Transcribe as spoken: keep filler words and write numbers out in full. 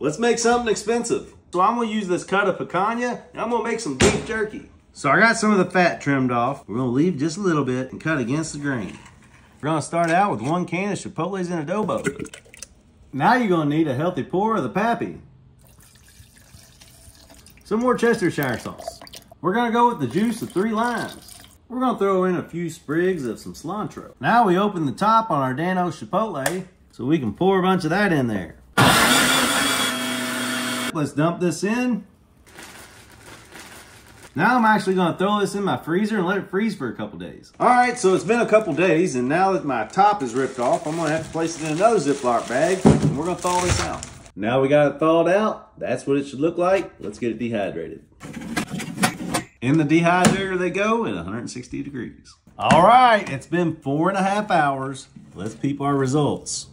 Let's make something expensive. So I'm gonna use this cut of picanha and I'm gonna make some beef jerky. So I got some of the fat trimmed off. We're gonna leave just a little bit and cut against the grain. We're gonna start out with one can of chipotles in adobo. Now you're gonna need a healthy pour of the pappy. Some more Worcestershire sauce. We're gonna go with the juice of three limes. We're gonna throw in a few sprigs of some cilantro. Now we open the top on our Dan-O's Chipotle so we can pour a bunch of that in there. Let's dump this in. Now I'm actually gonna throw this in my freezer and let it freeze for a couple days. All right, so it's been a couple days and now that my top is ripped off, I'm gonna have to place it in another Ziploc bag and we're gonna thaw this out. Now we got it thawed out. That's what it should look like. Let's get it dehydrated. In the dehydrator they go at one hundred sixty degrees. All right, it's been four and a half hours. Let's peep our results.